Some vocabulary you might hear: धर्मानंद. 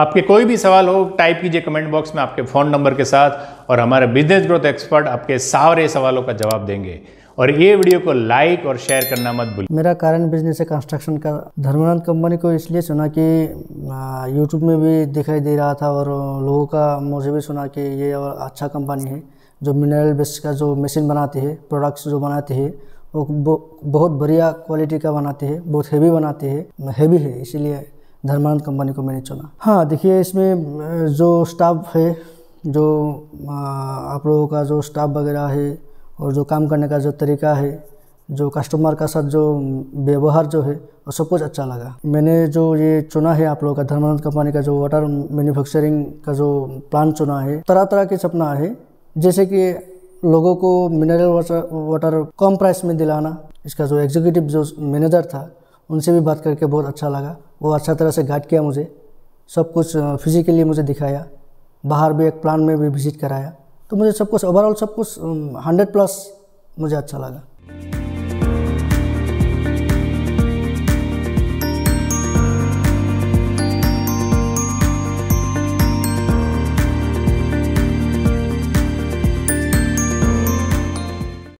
आपके कोई भी सवाल हो टाइप कीजिए कमेंट बॉक्स में आपके फ़ोन नंबर के साथ, और हमारे बिजनेस ग्रोथ एक्सपर्ट आपके सारे सवालों का जवाब देंगे। और ये वीडियो को लाइक और शेयर करना मत भूलिए। मेरा कारण बिजनेस है कंस्ट्रक्शन का। धर्मानंद कंपनी को इसलिए सुना कि यूट्यूब में भी दिखाई दे रहा था और लोगों का मुझे भी सुना कि ये और अच्छा कंपनी है जो मिनरल बेस का जो मशीन बनाते हैं, प्रोडक्ट्स जो बनाते हैं वो बहुत बढ़िया क्वालिटी का बनाते हैं, बहुत हैवी बनाते हैं, हैवी है, इसीलिए धर्मानंद कंपनी को मैंने चुना। हाँ देखिए, इसमें जो स्टाफ है, जो आप लोगों का जो स्टाफ वगैरह है और जो काम करने का जो तरीका है, जो कस्टमर का साथ जो व्यवहार जो है, वो सब कुछ अच्छा लगा। मैंने जो ये चुना है आप लोगों का धर्मानंद कंपनी का जो वाटर मैन्युफैक्चरिंग का जो प्लान चुना है, तरह तरह के सपना है, जैसे कि लोगों को मिनरल वाटर कम प्राइस में दिलाना। इसका जो एग्जीक्यूटिव जो मैनेजर था उनसे भी बात करके बहुत अच्छा लगा, वो अच्छा तरह से गाइड किया मुझे, सब कुछ फिजिकली मुझे दिखाया, बाहर भी एक प्लान में भी विजिट कराया, तो मुझे सब कुछ ओवरऑल सब कुछ 100+ मुझे अच्छा लगा।